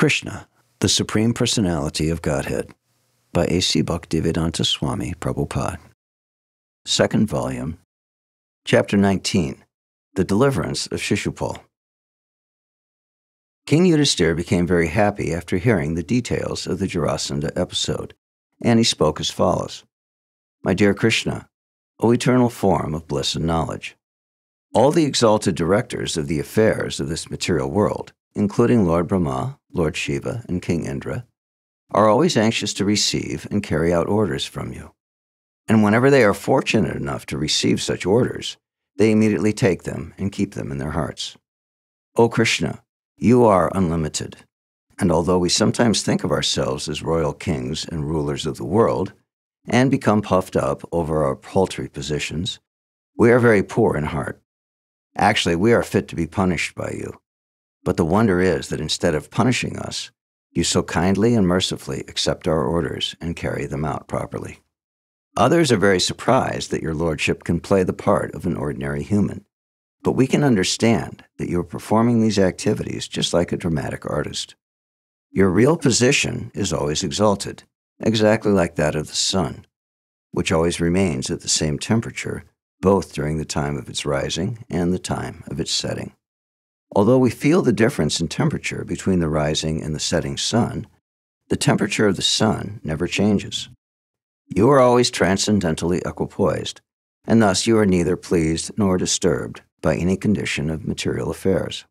Krishna, the Supreme Personality of Godhead, by A. C. Bhaktivedanta Swami Prabhupada. Second Volume, Chapter 19, The Deliverance of Shishupala. King Yudhisthira became very happy after hearing the details of the Jarasandha episode, and he spoke as follows. My dear Krishna, O eternal form of bliss and knowledge, all the exalted directors of the affairs of this material world, including Lord Brahma, Lord Shiva, and King Indra, are always anxious to receive and carry out orders from you. And whenever they are fortunate enough to receive such orders, they immediately take them and keep them in their hearts. O Krishna, you are unlimited, and although we sometimes think of ourselves as royal kings and rulers of the world, and become puffed up over our paltry positions, we are very poor in heart. Actually, we are fit to be punished by you. But the wonder is that instead of punishing us, you so kindly and mercifully accept our orders and carry them out properly. Others are very surprised that your lordship can play the part of an ordinary human, but we can understand that you are performing these activities just like a dramatic artist. Your real position is always exalted, exactly like that of the sun, which always remains at the same temperature, both during the time of its rising and the time of its setting. Although we feel the difference in temperature between the rising and the setting sun, the temperature of the sun never changes. You are always transcendentally equipoised, and thus you are neither pleased nor disturbed by any condition of material affairs.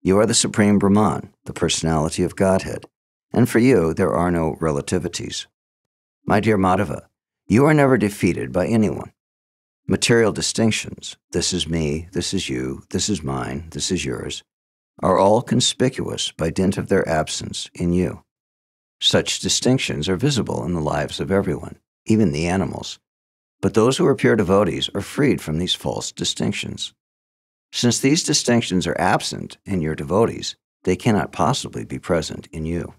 You are the Supreme Brahman, the Personality of Godhead, and for you there are no relativities. My dear Madhava, you are never defeated by anyone. Material distinctions, this is me, this is you, this is mine, this is yours, are all conspicuous by dint of their absence in you. Such distinctions are visible in the lives of everyone, even the animals, but those who are pure devotees are freed from these false distinctions. Since these distinctions are absent in your devotees, they cannot possibly be present in you.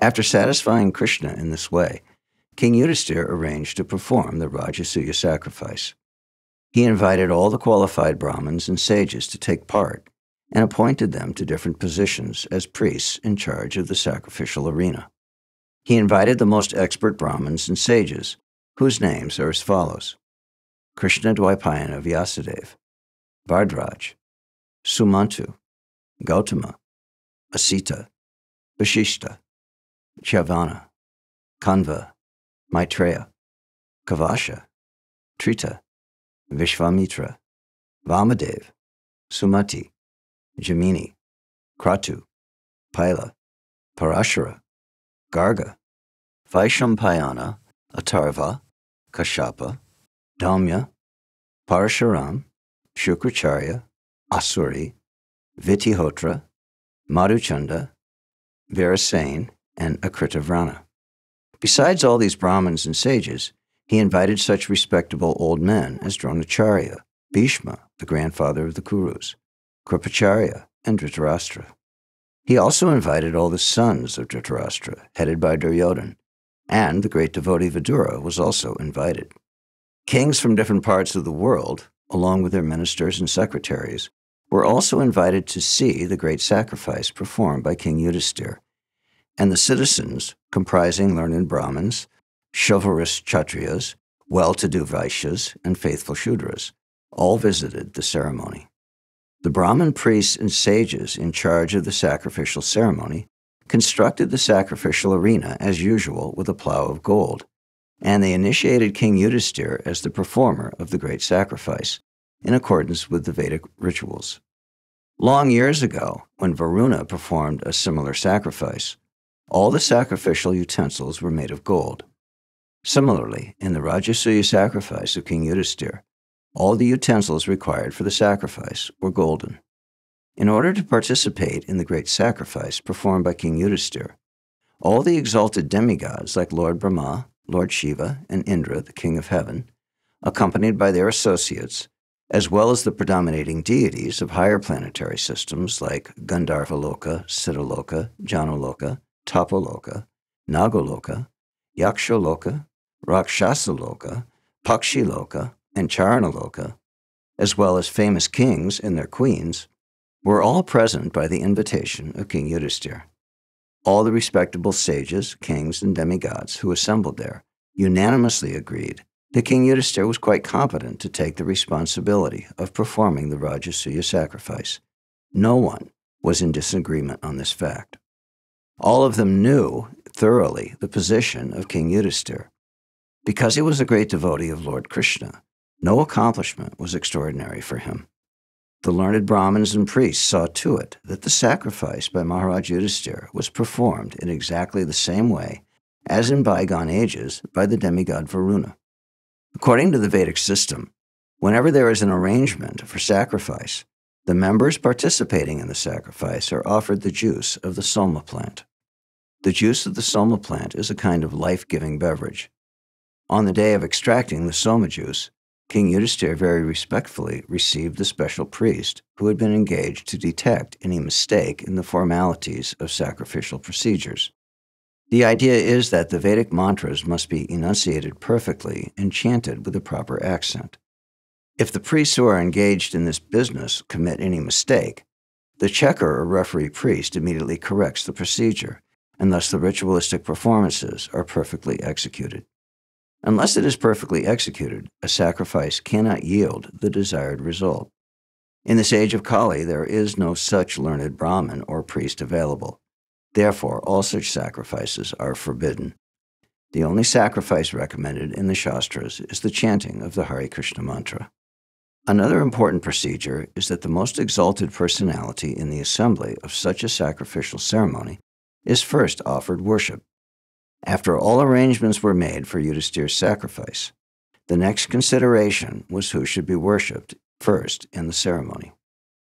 After satisfying Krishna in this way, King Yudhisthira arranged to perform the Rajasuya sacrifice. He invited all the qualified Brahmins and sages to take part and appointed them to different positions as priests in charge of the sacrificial arena. He invited the most expert Brahmins and sages, whose names are as follows: Krishna Dwaipayana Vyasadeva, Bhardraj, Sumantu, Gautama, Asita, Vashishta, Chyavana, Kanva, Maitreya, Kavasha, Trita, Vishwamitra, Vamadev, Sumati, Jamini, Kratu, Paila, Parashara, Garga, Vaishampayana, Atarva, Kashapa, Damya, Parasharam, Shukracharya, Asuri, Vitihotra, Madhuchanda, Virasane, and Akritavrana. Besides all these Brahmins and sages, he invited such respectable old men as Dronacharya, Bhishma, the grandfather of the Kurus, Kripacharya, and Dhritarashtra. He also invited all the sons of Dhritarashtra, headed by Duryodhana, and the great devotee Vidura was also invited. Kings from different parts of the world, along with their ministers and secretaries, were also invited to see the great sacrifice performed by King Yudhisthira, and the citizens, comprising learned Brahmins, chivalrous Kshatriyas, well-to-do Vaishyas, and faithful Shudras, all visited the ceremony. The Brahmin priests and sages in charge of the sacrificial ceremony constructed the sacrificial arena as usual with a plow of gold, and they initiated King Yudhisthira as the performer of the great sacrifice, in accordance with the Vedic rituals. Long years ago, when Varuna performed a similar sacrifice, all the sacrificial utensils were made of gold. Similarly, in the Rajasuya sacrifice of King Yudhisthira, all the utensils required for the sacrifice were golden. In order to participate in the great sacrifice performed by King Yudhisthira, all the exalted demigods like Lord Brahma, Lord Shiva, and Indra, the King of Heaven, accompanied by their associates, as well as the predominating deities of higher planetary systems like Gandharvaloka, Siddhaloka, Janaloka, Tapaloka, Nagaloka, Yakshaloka, Rakshasaloka, Pakshiloka, and Charanaloka, as well as famous kings and their queens, were all present by the invitation of King Yudhisthira. all the respectable sages, kings, and demigods who assembled there unanimously agreed that King Yudhisthira was quite competent to take the responsibility of performing the Rajasuya sacrifice. No one was in disagreement on this fact. All of them knew thoroughly the position of King Yudhisthira. Because he was a great devotee of Lord Krishna, no accomplishment was extraordinary for him. The learned Brahmins and priests saw to it that the sacrifice by Maharaj Yudhisthira was performed in exactly the same way as in bygone ages by the demigod Varuna. According to the Vedic system, whenever there is an arrangement for sacrifice, the members participating in the sacrifice are offered the juice of the soma plant. The juice of the soma plant is a kind of life-giving beverage. On the day of extracting the soma juice, King Yudhisthira very respectfully received the special priest who had been engaged to detect any mistake in the formalities of sacrificial procedures. The idea is that the Vedic mantras must be enunciated perfectly and chanted with a proper accent. If the priests who are engaged in this business commit any mistake, the checker or referee priest immediately corrects the procedure, and thus the ritualistic performances are perfectly executed. Unless it is perfectly executed, a sacrifice cannot yield the desired result. In this age of Kali, there is no such learned Brahmin or priest available. Therefore, all such sacrifices are forbidden. The only sacrifice recommended in the Shastras is the chanting of the Hare Krishna mantra. Another important procedure is that the most exalted personality in the assembly of such a sacrificial ceremony is first offered worship. After all arrangements were made for Yudhisthira's sacrifice, the next consideration was who should be worshipped first in the ceremony.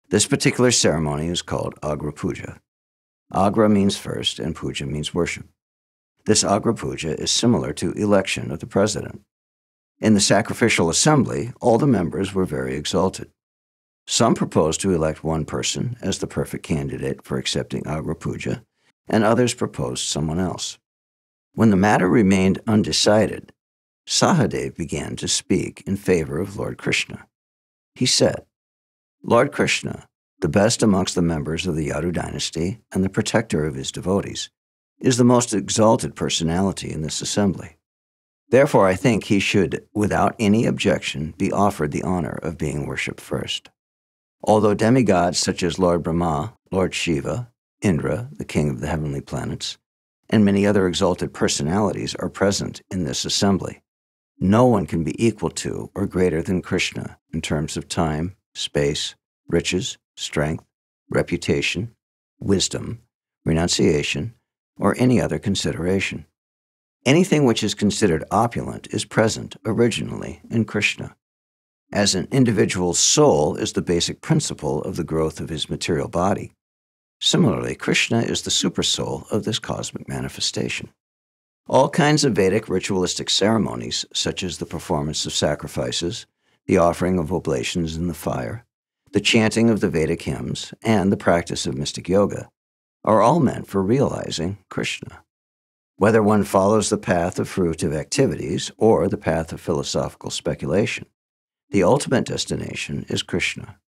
This particular ceremony is called Agra Puja. Agra means first and puja means worship. This Agra Puja is similar to election of the president. In the sacrificial assembly, all the members were very exalted. Some proposed to elect one person as the perfect candidate for accepting Agra Puja, and others proposed someone else. When the matter remained undecided, Sahadev began to speak in favor of Lord Krishna. He said, "Lord Krishna, the best amongst the members of the Yadu dynasty and the protector of his devotees, is the most exalted personality in this assembly. Therefore, I think he should, without any objection, be offered the honor of being worshipped first. Although demigods such as Lord Brahma, Lord Shiva, Indra, the king of the heavenly planets, and many other exalted personalities are present in this assembly, no one can be equal to or greater than Krishna in terms of time, space, riches, strength, reputation, wisdom, renunciation, or any other consideration. Anything which is considered opulent is present originally in Krishna. As an individual's soul is the basic principle of the growth of his material body, similarly, Krishna is the supersoul of this cosmic manifestation. All kinds of Vedic ritualistic ceremonies, such as the performance of sacrifices, the offering of oblations in the fire, the chanting of the Vedic hymns, and the practice of mystic yoga, are all meant for realizing Krishna. Whether one follows the path of fruitive activities or the path of philosophical speculation, the ultimate destination is Krishna.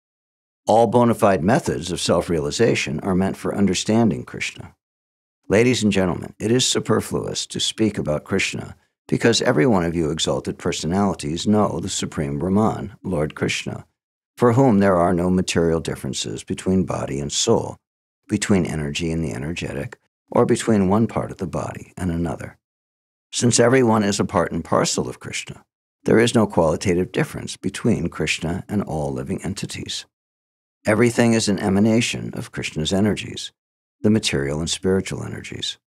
All bona fide methods of self-realization are meant for understanding Krishna. Ladies and gentlemen, it is superfluous to speak about Krishna because every one of you exalted personalities know the Supreme Brahman, Lord Krishna, for whom there are no material differences between body and soul, between energy and the energetic, or between one part of the body and another. Since everyone is a part and parcel of Krishna, there is no qualitative difference between Krishna and all living entities. Everything is an emanation of Krishna's energies, the material and spiritual energies.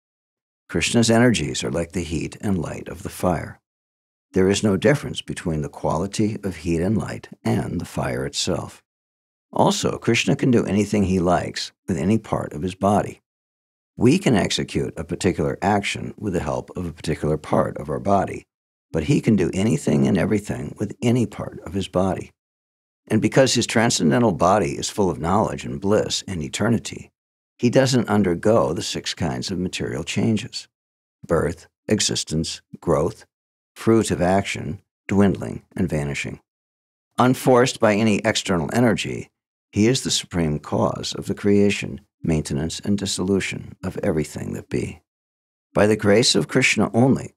Krishna's energies are like the heat and light of the fire. There is no difference between the quality of heat and light and the fire itself. Also, Krishna can do anything he likes with any part of his body. We can execute a particular action with the help of a particular part of our body, but he can do anything and everything with any part of his body. And because his transcendental body is full of knowledge and bliss and eternity, he doesn't undergo the six kinds of material changes: birth, existence, growth, fruit of action, dwindling, and vanishing. Unforced by any external energy, he is the supreme cause of the creation maintenance, and dissolution of everything that be. By the grace of Krishna only,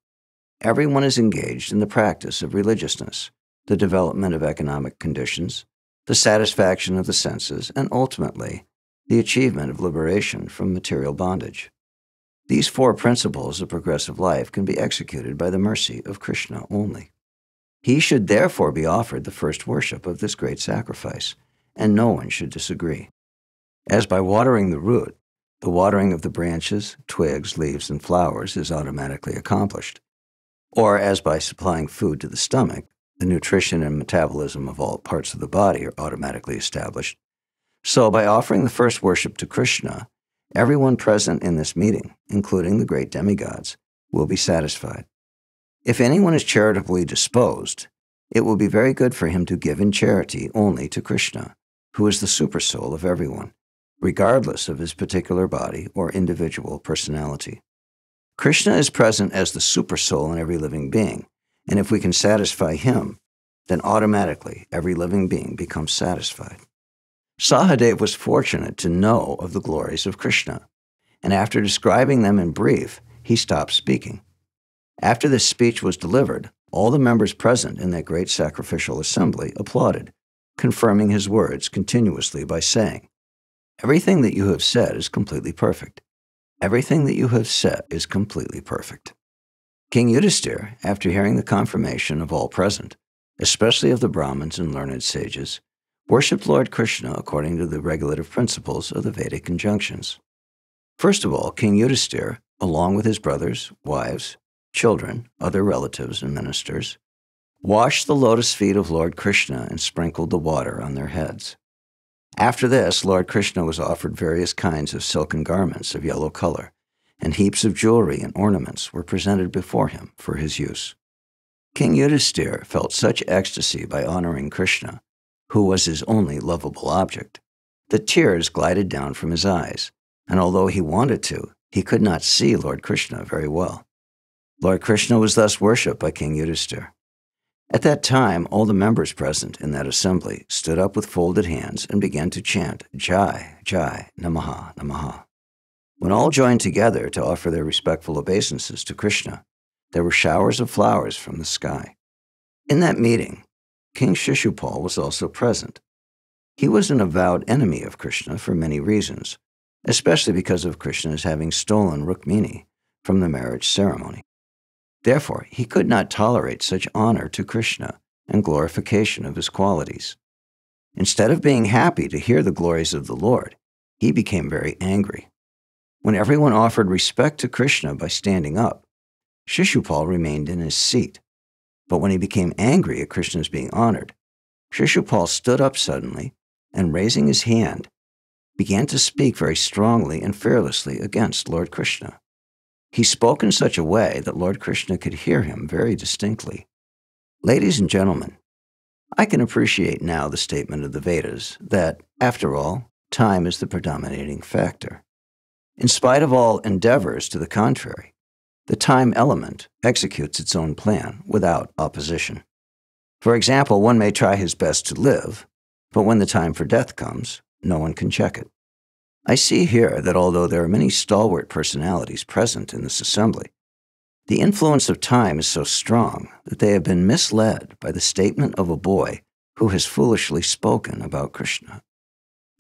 everyone is engaged in the practice of religiousness, the development of economic conditions, the satisfaction of the senses, and ultimately, the achievement of liberation from material bondage. These four principles of progressive life can be executed by the mercy of Krishna only. He should therefore be offered the first worship of this great sacrifice, and no one should disagree. As by watering the root, the watering of the branches, twigs, leaves, and flowers is automatically accomplished, or as by supplying food to the stomach, the nutrition and metabolism of all parts of the body are automatically established, so by offering the first worship to Krishna, everyone present in this meeting, including the great demigods, will be satisfied. If anyone is charitably disposed, it will be very good for him to give in charity only to Krishna, who is the supersoul of everyone, regardless of his particular body or individual personality. Krishna is present as the supersoul in every living being, and if we can satisfy him, then automatically every living being becomes satisfied. Sahadev was fortunate to know of the glories of Krishna, and after describing them in brief, he stopped speaking. After this speech was delivered, all the members present in that great sacrificial assembly applauded, confirming his words continuously by saying, "Everything that you have said is completely perfect. Everything that you have said is completely perfect." King Yudhisthira, after hearing the confirmation of all present, especially of the Brahmins and learned sages, worshipped Lord Krishna according to the regulative principles of the Vedic injunctions. First of all, King Yudhisthira, along with his brothers, wives, children, other relatives, and ministers, washed the lotus feet of Lord Krishna and sprinkled the water on their heads. After this, Lord Krishna was offered various kinds of silken garments of yellow color, and heaps of jewelry and ornaments were presented before him for his use. King Yudhisthira felt such ecstasy by honoring Krishna, who was his only lovable object, that tears glided down from his eyes, and although he wanted to, he could not see Lord Krishna very well. Lord Krishna was thus worshipped by King Yudhisthira. At that time, all the members present in that assembly stood up with folded hands and began to chant, "Jai, Jai, Namaha, Namaha." When all joined together to offer their respectful obeisances to Krishna, there were showers of flowers from the sky. In that meeting, King Shishupala was also present. He was an avowed enemy of Krishna for many reasons, especially because of Krishna's having stolen Rukmini from the marriage ceremony. Therefore, he could not tolerate such honor to Krishna and glorification of his qualities. Instead of being happy to hear the glories of the Lord, he became very angry. When everyone offered respect to Krishna by standing up, Shishupala remained in his seat. But when he became angry at Krishna's being honored, Shishupala stood up suddenly and, raising his hand, began to speak very strongly and fearlessly against Lord Krishna. He spoke in such a way that Lord Krishna could hear him very distinctly. Ladies and gentlemen, I can appreciate now the statement of the Vedas that, after all, time is the predominating factor. In spite of all endeavors to the contrary, the time element executes its own plan without opposition. For example, one may try his best to live, but when the time for death comes, no one can check it. I see here that although there are many stalwart personalities present in this assembly, the influence of time is so strong that they have been misled by the statement of a boy who has foolishly spoken about Krishna.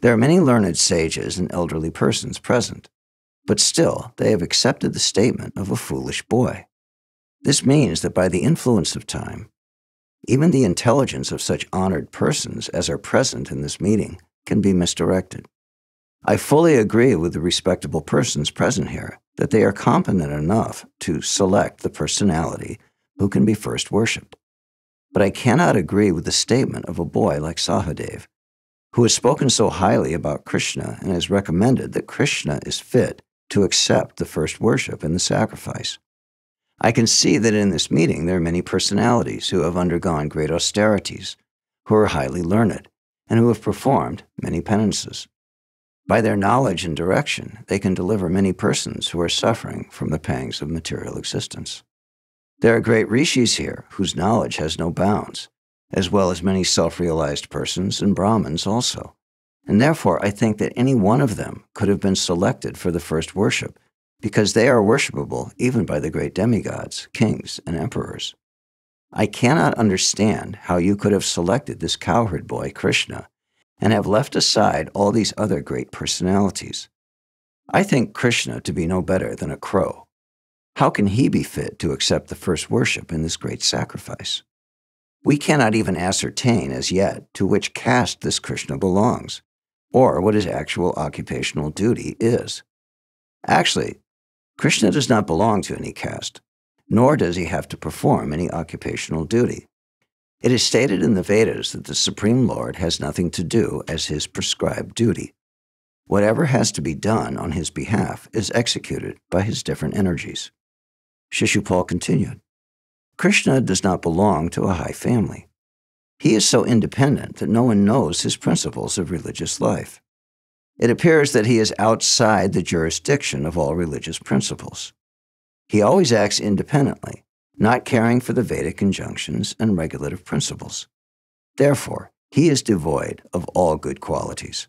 There are many learned sages and elderly persons present, but still, they have accepted the statement of a foolish boy. This means that by the influence of time, even the intelligence of such honored persons as are present in this meeting can be misdirected. I fully agree with the respectable persons present here that they are competent enough to select the personality who can be first worshipped. But I cannot agree with the statement of a boy like Sahadev, who has spoken so highly about Krishna and has recommended that Krishna is fit to accept the first worship and the sacrifice. I can see that in this meeting there are many personalities who have undergone great austerities, who are highly learned, and who have performed many penances. By their knowledge and direction, they can deliver many persons who are suffering from the pangs of material existence. There are great rishis here whose knowledge has no bounds, as well as many self-realized persons and Brahmins also, And therefore, I think that any one of them could have been selected for the first worship, because they are worshipable even by the great demigods, kings, and emperors. I cannot understand how you could have selected this cowherd boy, Krishna, and have left aside all these other great personalities. I think Krishna to be no better than a crow. How can he be fit to accept the first worship in this great sacrifice? We cannot even ascertain as yet to which caste this Krishna belongs, or what his actual occupational duty is. Actually, Krishna does not belong to any caste, nor does he have to perform any occupational duty. It is stated in the Vedas that the Supreme Lord has nothing to do as his prescribed duty. Whatever has to be done on his behalf is executed by his different energies. Shishupala continued, Krishna does not belong to a high family. He is so independent that no one knows his principles of religious life. It appears that he is outside the jurisdiction of all religious principles. He always acts independently, not caring for the Vedic injunctions and regulative principles. Therefore, he is devoid of all good qualities.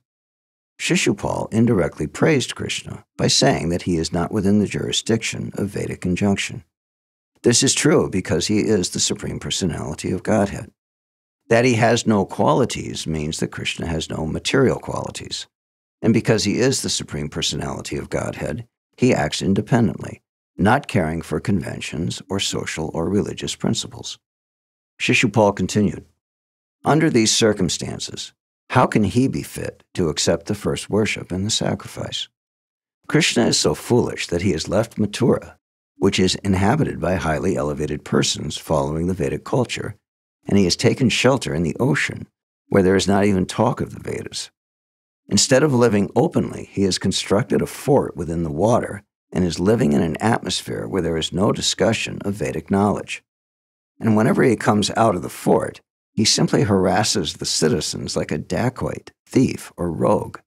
Shishupala indirectly praised Krishna by saying that he is not within the jurisdiction of Vedic injunction. This is true because he is the Supreme Personality of Godhead. That he has no qualities means that Krishna has no material qualities. And because he is the Supreme Personality of Godhead, he acts independently, not caring for conventions or social or religious principles. Shishupala continued, Under these circumstances, how can he be fit to accept the first worship and the sacrifice? Krishna is so foolish that he has left Mathura, which is inhabited by highly elevated persons following the Vedic culture, and he has taken shelter in the ocean, where there is not even talk of the Vedas. Instead of living openly, he has constructed a fort within the water and is living in an atmosphere where there is no discussion of Vedic knowledge. And whenever he comes out of the fort, he simply harasses the citizens like a dacoit, thief, or rogue.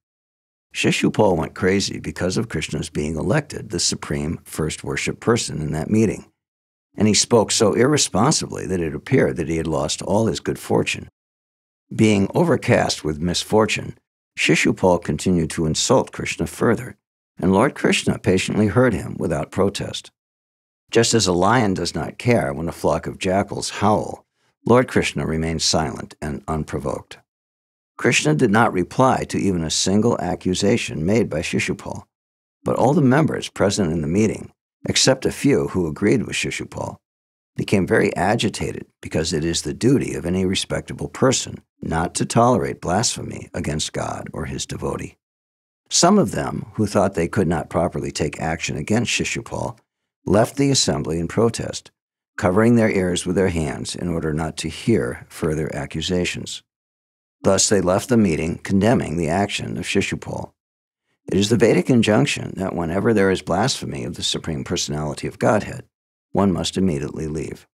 Shishupala went crazy because of Krishna's being elected the supreme first worship person in that meeting. And he spoke so irresponsibly that it appeared that he had lost all his good fortune. Being overcast with misfortune, Shishupala continued to insult Krishna further, and Lord Krishna patiently heard him without protest. Just as a lion does not care when a flock of jackals howl, Lord Krishna remained silent and unprovoked. Krishna did not reply to even a single accusation made by Shishupala, but all the members present in the meeting, except a few who agreed with Shishupala, became very agitated because it is the duty of any respectable person not to tolerate blasphemy against God or his devotee. Some of them, who thought they could not properly take action against Shishupala, left the assembly in protest, covering their ears with their hands in order not to hear further accusations. Thus they left the meeting condemning the action of Shishupala. It is the Vedic injunction that whenever there is blasphemy of the Supreme Personality of Godhead, one must immediately leave.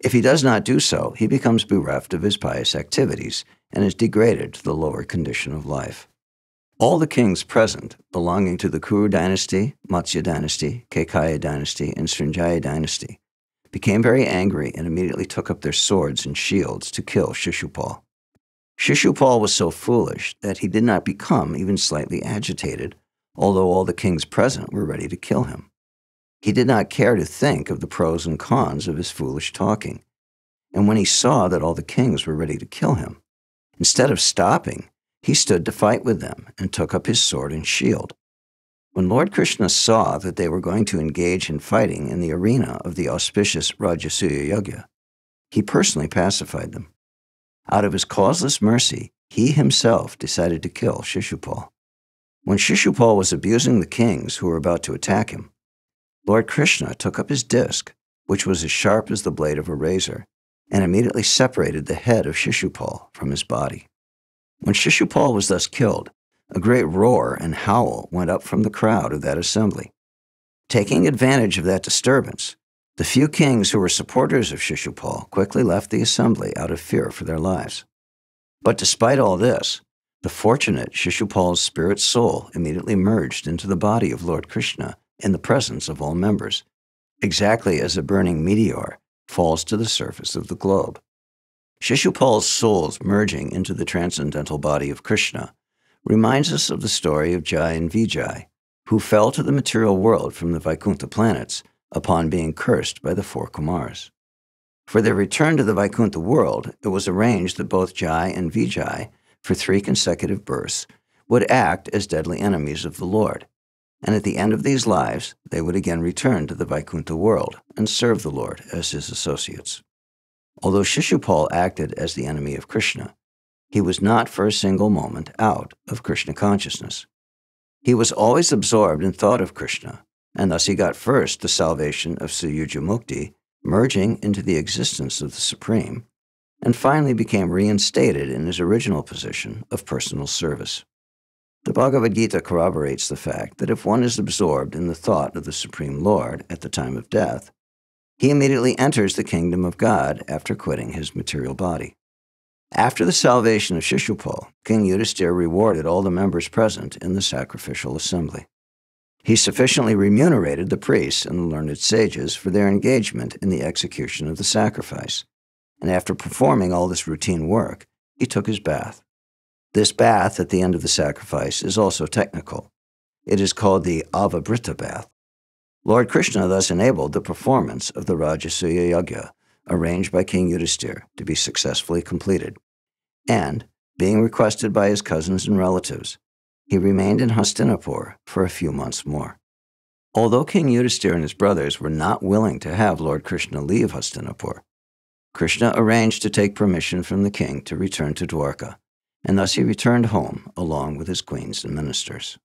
If he does not do so, he becomes bereft of his pious activities and is degraded to the lower condition of life. All the kings present, belonging to the Kuru dynasty, Matsya dynasty, Kekaya dynasty, and Srinjaya dynasty, became very angry and immediately took up their swords and shields to kill Shishupala. Shishupala was so foolish that he did not become even slightly agitated, although all the kings present were ready to kill him. He did not care to think of the pros and cons of his foolish talking, and when he saw that all the kings were ready to kill him, instead of stopping, he stood to fight with them and took up his sword and shield. When Lord Krishna saw that they were going to engage in fighting in the arena of the auspicious Rajasuya Yajna, he personally pacified them. Out of his causeless mercy, he himself decided to kill Shishupala. When Shishupala was abusing the kings who were about to attack him, Lord Krishna took up his disc, which was as sharp as the blade of a razor, and immediately separated the head of Shishupala from his body. When Shishupala was thus killed, a great roar and howl went up from the crowd of that assembly. Taking advantage of that disturbance, the few kings who were supporters of Shishupala quickly left the assembly out of fear for their lives. But despite all this, the fortunate Shishupala's spirit soul immediately merged into the body of Lord Krishna in the presence of all members, exactly as a burning meteor falls to the surface of the globe. Shishupala's souls merging into the transcendental body of Krishna reminds us of the story of Jai and Vijay, who fell to the material world from the Vaikuntha planets upon being cursed by the four Kumaras. For their return to the Vaikuntha world, it was arranged that both Jai and Vijay, for 3 consecutive births, would act as deadly enemies of the Lord, and at the end of these lives, they would again return to the Vaikuntha world and serve the Lord as his associates. Although Shishupala acted as the enemy of Krishna, he was not for a single moment out of Krishna consciousness. He was always absorbed in thought of Krishna, and thus he got first the salvation of Suyuja Mukti, merging into the existence of the Supreme, and finally became reinstated in his original position of personal service. The Bhagavad Gita corroborates the fact that if one is absorbed in the thought of the Supreme Lord at the time of death, he immediately enters the kingdom of God after quitting his material body. After the salvation of Shishupala, King Yudhisthira rewarded all the members present in the sacrificial assembly. He sufficiently remunerated the priests and the learned sages for their engagement in the execution of the sacrifice, and after performing all this routine work, he took his bath. This bath at the end of the sacrifice is also technical. It is called the Avabrita bath. Lord Krishna thus enabled the performance of the Rajasuya Yajna, arranged by King Yudhisthira, to be successfully completed. And, being requested by his cousins and relatives, he remained in Hastinapur for a few months more. Although King Yudhisthira and his brothers were not willing to have Lord Krishna leave Hastinapur, Krishna arranged to take permission from the king to return to Dwarka, and thus he returned home along with his queens and ministers.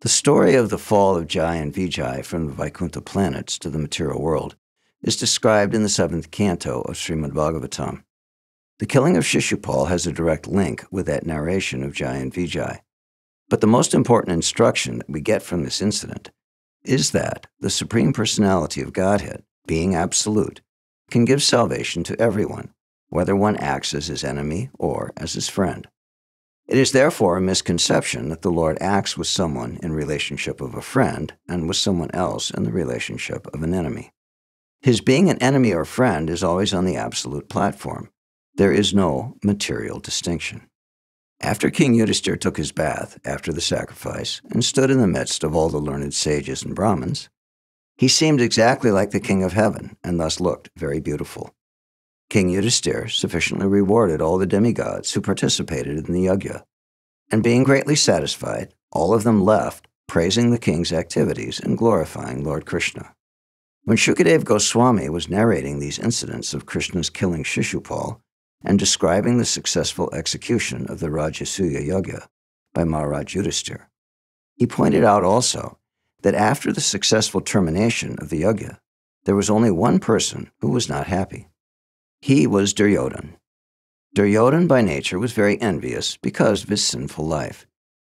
The story of the fall of Jai and Vijay from the Vaikuntha planets to the material world is described in the 7th canto of Srimad Bhagavatam. The killing of Shishupala has a direct link with that narration of Jai and Vijay, but the most important instruction that we get from this incident is that the Supreme Personality of Godhead, being absolute, can give salvation to everyone, whether one acts as his enemy or as his friend. It is therefore a misconception that the Lord acts with someone in relationship of a friend and with someone else in the relationship of an enemy. His being an enemy or friend is always on the absolute platform. There is no material distinction. After King Yudhisthira took his bath after the sacrifice and stood in the midst of all the learned sages and Brahmins, he seemed exactly like the King of Heaven and thus looked very beautiful. King Yudhisthira sufficiently rewarded all the demigods who participated in the yajna, and being greatly satisfied, all of them left, praising the king's activities and glorifying Lord Krishna. When Shukadeva Goswami was narrating these incidents of Krishna's killing Shishupala and describing the successful execution of the Rajasuya Yajna by Maharaj Yudhisthira, he pointed out also that after the successful termination of the yajna, there was only one person who was not happy. He was Duryodhana. Duryodhana by nature was very envious because of his sinful life,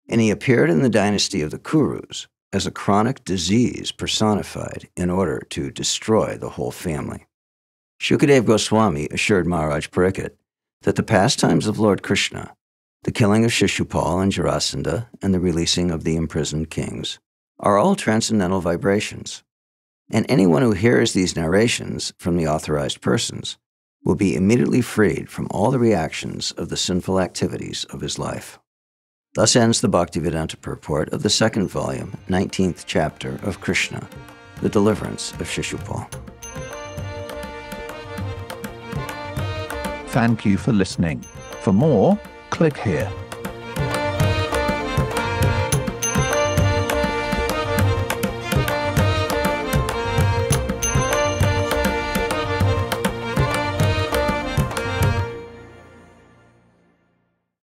and he appeared in the dynasty of the Kurus as a chronic disease personified in order to destroy the whole family. Shukadeva Goswami assured Maharaj Pariksit that the pastimes of Lord Krishna, the killing of Shishupala and Jarasandha, and the releasing of the imprisoned kings, are all transcendental vibrations, and anyone who hears these narrations from the authorized persons will be immediately freed from all the reactions of the sinful activities of his life. Thus ends the Bhaktivedanta purport of the 2nd volume, 19th chapter of Krishna, the deliverance of Shishupala. Thank you for listening. For more, click here.